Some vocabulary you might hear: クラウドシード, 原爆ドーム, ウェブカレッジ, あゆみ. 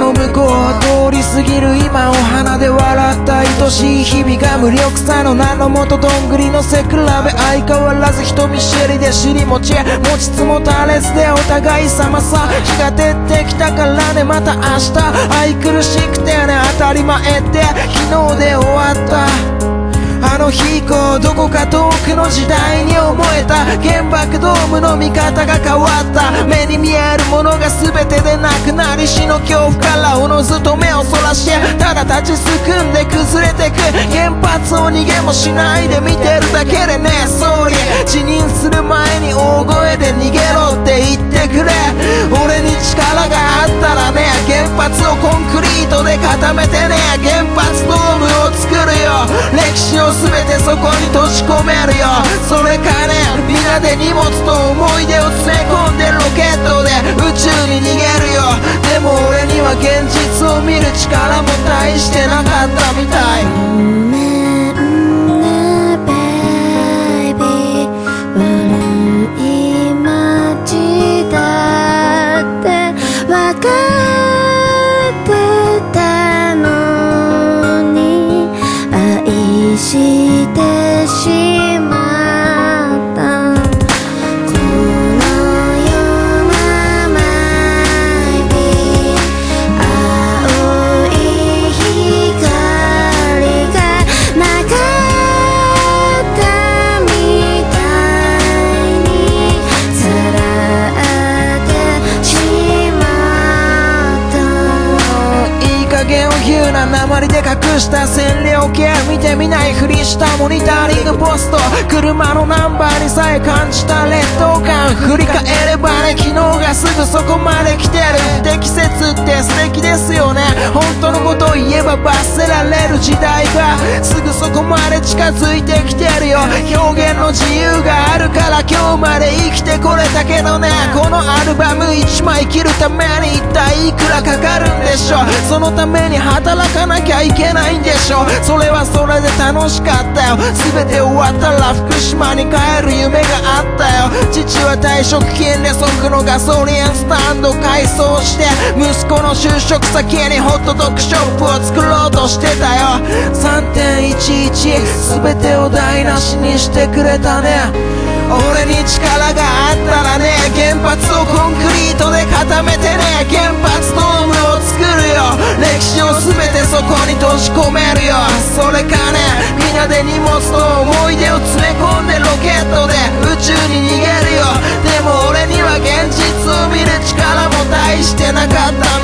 の向こうは通り過ぎる今を鼻で笑った愛しい日々が無力さの名のもとどんぐりの背比べ相変わらず人見知りで尻持ち持ちつ持たれずでお互い様さ日が照ってきたからねまた明日愛くるしくてね当たり前って昨日で終わったあの日以降どこか遠くの時代に思えた原爆ドームの見方が変わった目に見えるものが全てでなくなり死の恐怖からおのずと目をそらしてただ立ちすくんで崩れてく原発を逃げもしないで見てるだけでね総理辞任する前に大声で逃げろって言ってくれ俺に力があったらね原発をコンクリートで固めてね原発ドームを作るよ歴史を全てそこに閉じ込めるよそれかね皆で荷物と思い出を詰め込んでロケットで宇宙に逃げるよでも俺には現実を見る力も大してなかったみたい鉛で隠した線量計見てみないふりしたモニタリングポスト車のナンバーにさえ感じた劣等感振り返ればね昨日がすぐそこまで来てる不適切って素敵ですよね本当のことを言えば罰せられる時代がすぐそこまで近づいてきてるよ表現の自由があるから今日まで生きてこれたけどねこのアルバム1枚切るために一体いくらかかるんでしょうそのために働かなきゃいけないんでしょそれはそれで楽しかったよ全て終わったら福島に帰る夢があったよ父は退職金で即のガソリンスタンド改装して息子の就職先にホットドッグショップを作ろうとしてたよ 3.11 全てを台無しにしてくれたね俺に力があったらね原発をコンクリートで固めてね原発ドームを作るよ歴史を全てそこに閉じ込めるよそれかねみんなで荷物と思い出を詰め込んでロケットで宇宙に逃げるよでも俺には現実を見る力も大してなかった